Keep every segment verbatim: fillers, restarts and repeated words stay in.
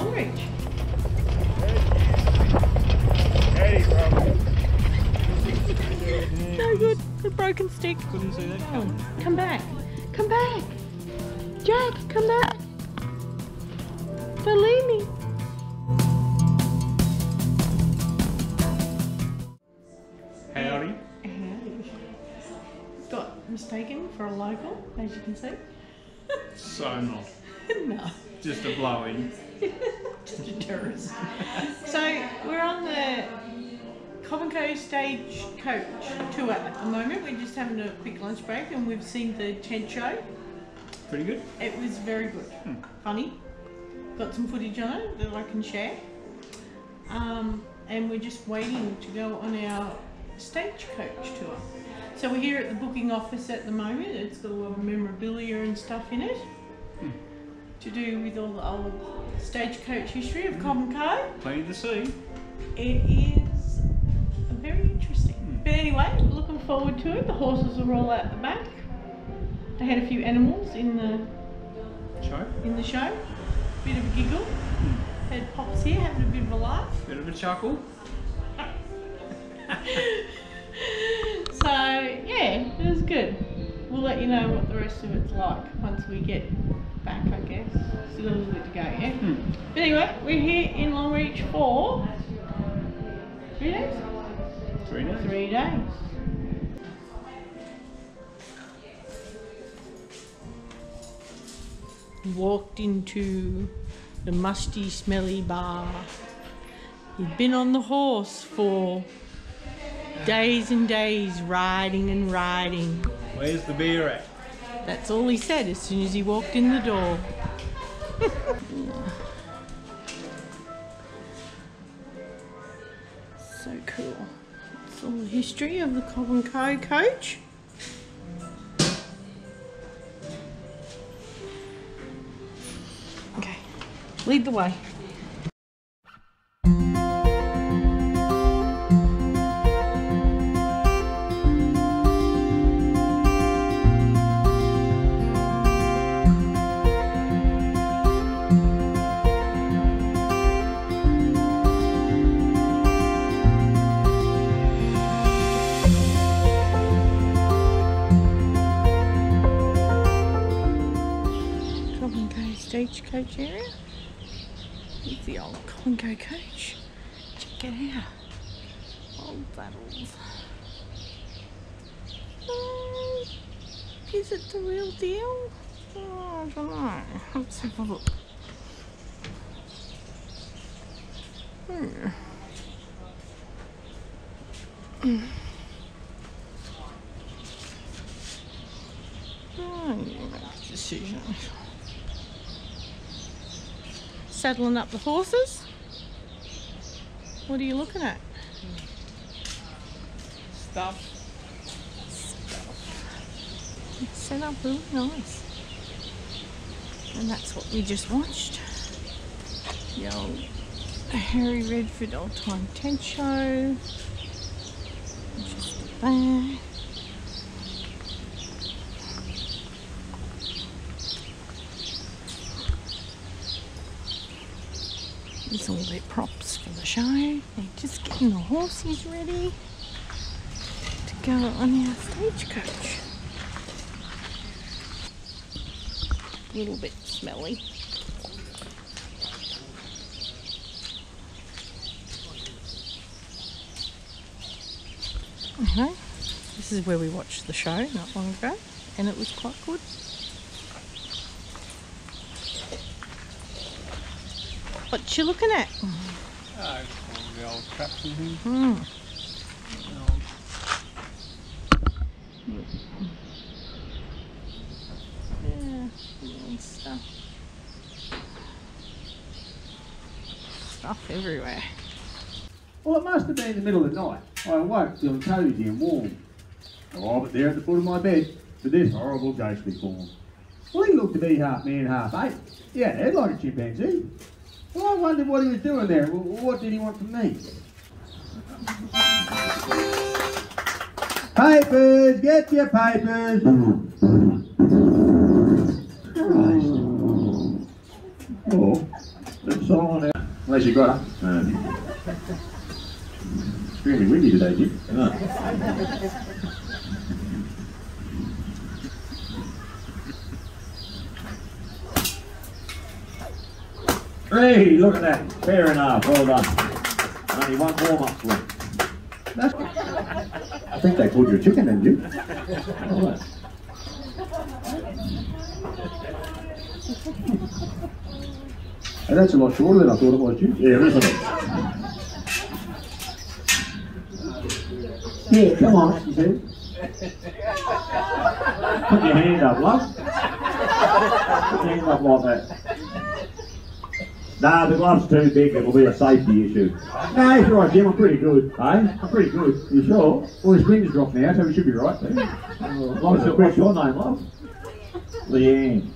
Longreach. So good. The broken stick. Couldn't see that. Oh, come back. Come back. Jack, come back. Don't leave me. Howdy. Howdy. Got mistaken for a local, as you can see. So not. No. Just a blow-in. Just a tourist. So we're on the Cobham Co stagecoach tour at the moment. We're just having a quick lunch break and we've seen the Ted show. Pretty good. It was very good. Hmm. Funny. Got some footage on it that I can share. Um, and we're just waiting to go on our stagecoach tour. So we're here at the booking office at the moment. It's got a lot of memorabilia and stuff in it hmm. to do with all the old stagecoach history of hmm. Cobham Co. Plenty to see. It is very interesting. Hmm. But anyway, looking forward to it. The horses will roll out the back. They had a few animals in the show. In the show, bit of a giggle. Hmm. Had Pops here having a bit of a laugh. Bit of a chuckle. So yeah, it was good. We'll let you know what the rest of it's like once we get back, I guess. Still a little bit to go, yeah? Hmm. But anyway, we're here in Longreach for three days? Three days. Three days. Walked into the musty, smelly bar. He'd been on the horse for days and days, riding and riding. Where's the beer at? That's all he said as soon as he walked in the door. So cool. It's all the history of the Cobham Co coach. Okay, lead the way. Stagecoach area. Here's the old Cobham Co coach. Check it out. Old battles. Um, is it the real deal? Oh, I don't know. Let's have a look. Hmm. Oh, you make a decision. Saddling up the horses. What are you looking at? Stuff. Stuff. It's set up really nice. And that's what we just watched. The old Harry Redford old time tent show. Just the back. It's all their props for the show. They're just getting the horses ready to go on our stagecoach. A little bit smelly. Okay, this is where we watched the show not long ago, and it was quite good. What you looking at? Oh, the old traps and things. Mm. Yeah, and stuff. Stuff everywhere. Well, it must have been the middle of the night. I awoke feeling cosy and warm. Oh, but there at the foot of my bed, with this horrible ghostly form. Well, he looked to be half man, half ape. He had a head like a chimpanzee. Well, I wondered what he was doing there. What did he want from me? Papers! Get your papers! Christ. Oh. Slips on out. Unless you got up. Um, extremely windy today, Jim. Oh. Three, look at that. Fair enough, well done. Only one warm-up's left. That's... I think they called you a chicken, didn't you? Oh, right. And that's a lot shorter than I thought it was, you. Yeah, isn't it? Yeah, come on, you see. Put your hand up, love. Put your hand up like that. Nah, the glove's too big, it'll be a safety issue. No, it's right, Jim, I'm pretty good, eh? I'm pretty good. You sure? Well, his fingers dropped now, so we should be right. Oh, what's, the, what's your name, love? Leanne.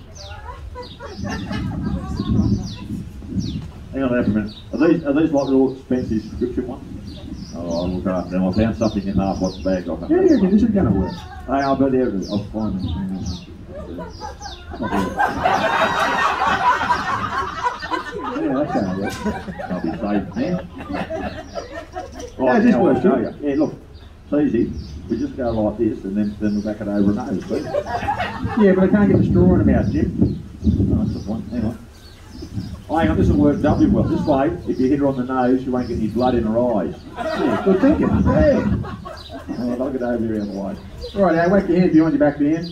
Hang on there for a minute. Are these, are these like little expensive subscription ones? Oh, I'll look after them. I found something in half what's bagged off. Yeah, yeah, this is going to work. Hey, I'll bet there it is. I'll find it. Yeah, that's going to work. I'll be safe now. Right, yeah, this works too. Yeah, look, it's easy. We just go like this and then, then we back it over and over, please. Yeah, but I can't get the straw in them out, Jim. Oh, that's the point. Hang on. Oh, hang on, this will work doubly well. This way, if you hit her on the nose, you won't get any blood in her eyes. Yeah, good thinking. Yeah. All right, I'll get over here out of the way. All right, now, whack your hand behind your back there.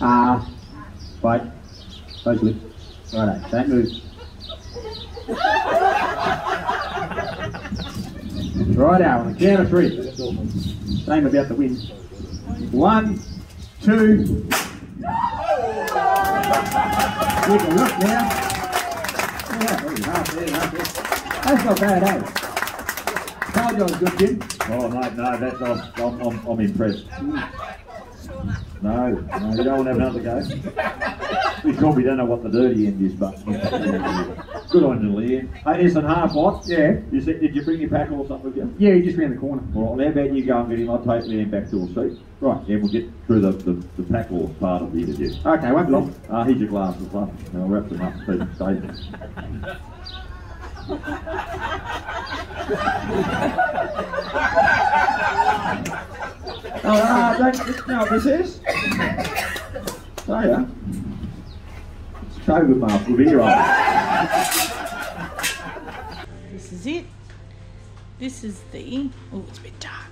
Ah. Wait. Those lips. All right, don't move. Right out, on the count of three. Same about the wind. One, two... Good enough now. Yeah, there you half there, half there. That's not bad, eh? Told you I was good, Jim. Oh, mate, no, that's, I'm, I'm, I'm impressed. No, no, you don't want to have another go. We probably don't know what the dirty end is, but... Good on you, Leanne. Hey, listen, half lot. Yeah. You see, did you bring your pack or something with you? Yeah, just round the corner. All right, how about you go and get him? I'll take Leanne back to her seat. Right. And yeah, we'll get through the, the, the pack or part of the interview. Okay, won't be long. Ah, uh, here's your glasses, love. And I'll wrap them up so you can save them. Oh, uh, don't know what this is. So, yeah. It's COVID, Mark. We'll be here, right? This is it. This is the... Oh, it's a bit dark.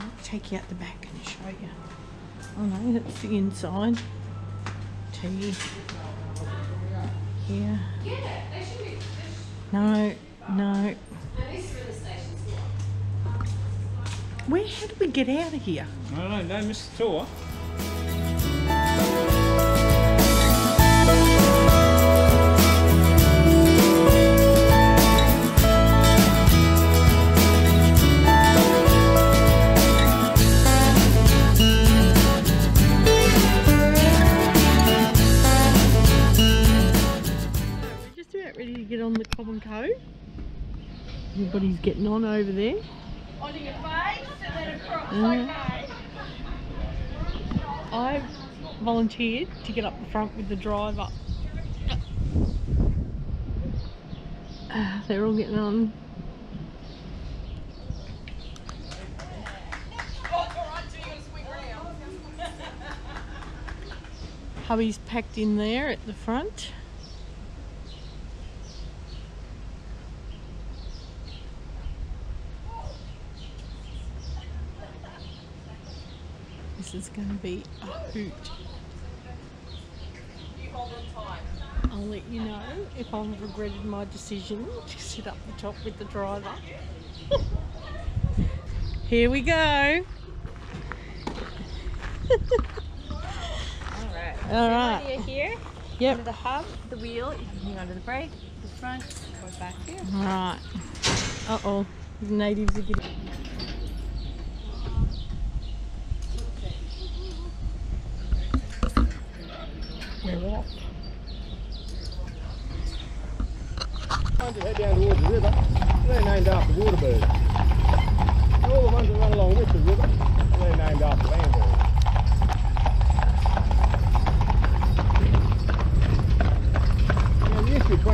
I'll take you out the back and show you. Oh, no, that's the inside. Tea. Here. Yeah, they should be... No, no. Where, how do we get out of here? I don't know, don't miss the tour. We're just about ready to get on the Common Cove. Everybody's getting on over there. Onto your face and then across, okay. I've volunteered to get up the front with the driver. Uh, they're all getting on. Hubby's packed in there at the front. This is going to be a hoot. I'll let you know if I've regretted my decision to sit up the top with the driver. Here we go. Alright. Alright. You're here. Yep. Under the hub, the wheel, you can hang onto the brake, the front, go back here. Alright. Uh oh. The natives are getting. We're up. Trying to head down towards the river. They're named after waterbirds. And all the ones that run along with the river, they're named after landbirds.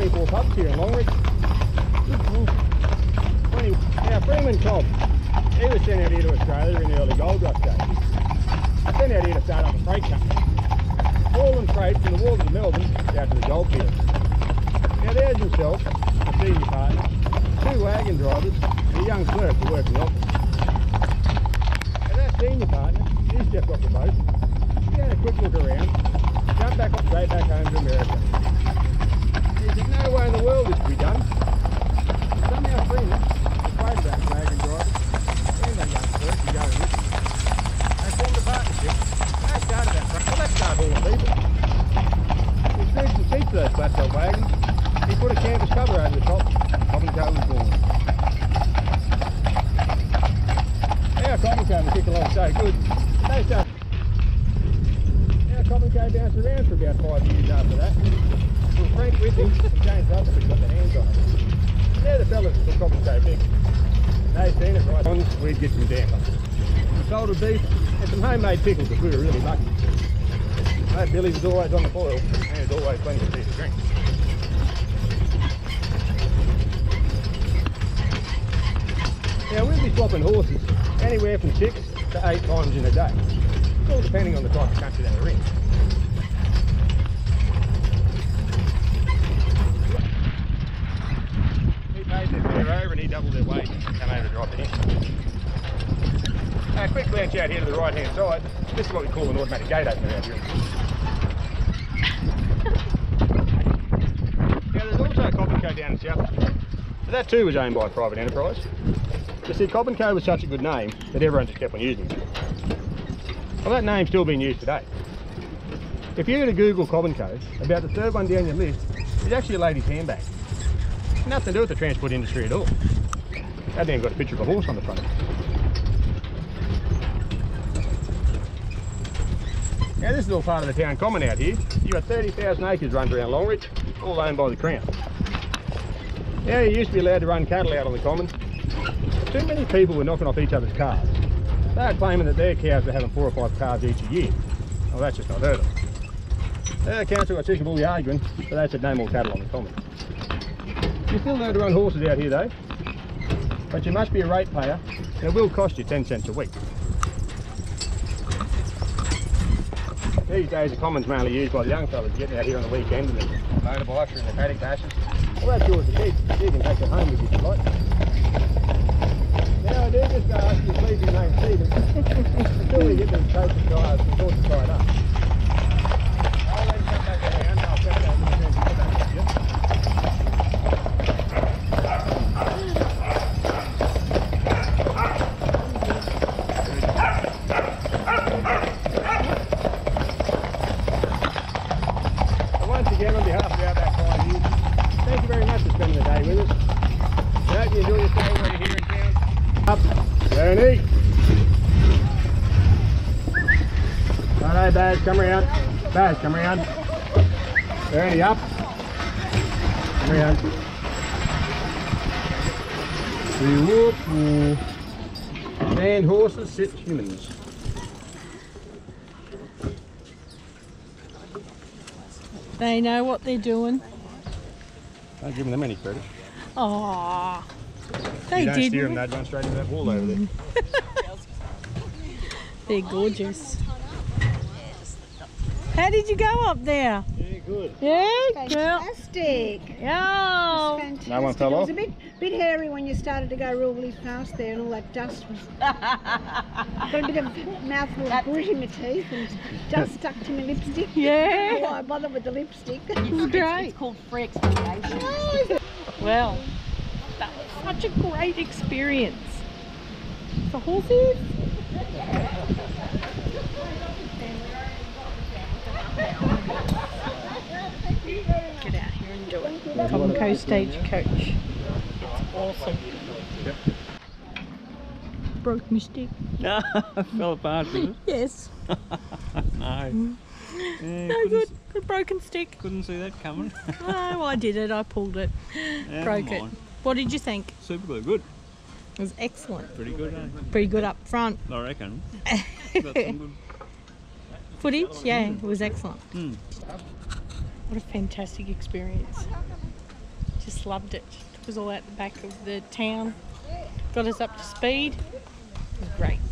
twenty four pubs here in Longreach. twenty, now Freeman Cobb, he was sent out here to Australia in the early gold rush days. Sent out here to start up a freight company, hauling freight from the waters of Melbourne out to the goldfields. Now there's himself, a senior partner, two wagon drivers, and a young clerk to work in the office. Now that senior partner, he's just off the boat. He had a quick look around, jumped back up straight back home to America. He said, no way in the world this could be done. Somehow Freeman, the freight wagon driver, and a young clerk to go and listen. They formed a partnership, and they started that freight. Well, that's started all the people. He screwed some seats to those flat top wagons. He put a canvas cover over the top, common coat was born. Our common coat was kicking along so good, they started. Our common coat bounced around for about five years after that. Well, Frank Whitney and James Rutherford got their hands on it. They're the fellas who common coat big. They've seen it right on, we'd get some damper. Some salted beef and some homemade pickles if we were really lucky. Mate Billy was always on the boil and there's always plenty of beer to drink. Now we'll be swapping horses anywhere from six to eight times in a day, all depending on the type of country that we're in. He paid their fare over and he doubled their weight and came over to drop it in. Now a quick glance out here to the right hand side, this is what we call an automatic gate opener out here. Now there's also a Cobb and Co down in South Australia, but that too was owned by a private enterprise. You see, Cobb and Co was such a good name that everyone just kept on using it. Well, that name's still being used today. If you were to Google Cobb and Co, about the third one down your list is actually a lady's handbag. Nothing to do with the transport industry at all. That thing got a picture of a horse on the front of it. Now this is all part of the town common out here. You've got thirty thousand acres run around Longreach, all owned by the Crown. Now you used to be allowed to run cattle out on the common. Too many people were knocking off each other's calves. They were claiming that their cows were having four or five calves each a year. Well, that's just not heard of. The council got sick of all the arguing, so they said no more cattle on the common. You're still allowed to run horses out here though, but you must be a ratepayer, and it will cost you ten cents a week. These days the common's mainly used by the young fellas getting out here on the weekend with their motorbikes or in the paddock dashes. Well, that's yours to keep. You can take it home with you if you like. Now I do just go ask you to leave your name Stephen until we get them coats and tires and sorts of tied up. I'll then come back around and I'll set that in the center back to you. So once again, on behalf of our back five years, thank you very much for spending the day with us. I hope you enjoy your stay when you're here in town. Up and eat. Righto, Baz, come around. Baz, come around. Bernie, up. Come around. Stand horses, sit humans. They know what they're doing. Don't give them any credit. Aww. They you don't didn't. Steer them, they'd run straight into that wall over there. They're gorgeous. How did you go up there? Yeah, good. Yeah, fantastic. Oh. Fantastic. No one fell off? It was a bit, bit hairy when you started to go really fast there and all that dust was... Got a bit of mouthful of grit in my teeth and dust stuck to my lipstick. Yeah. Why bother with the lipstick? It's, it's great. It's called free exploration. Oh. Well. That was such a great experience. The horses? Get out here and do it. Cobb and Co stagecoach. It's awesome. Yep. Broke my stick. Fell apart, did it? Yes. No. Mm. Yeah, no good. A broken stick. Couldn't see that coming. No, I did it. I pulled it. Yeah, broke it. What did you think? Super good. It was excellent. Pretty good, eh? Pretty good up front. I reckon. Got some good footage, yeah, it was excellent. Mm. What a fantastic experience. just loved it. Took us all out the back of the town, got us up to speed. It was great.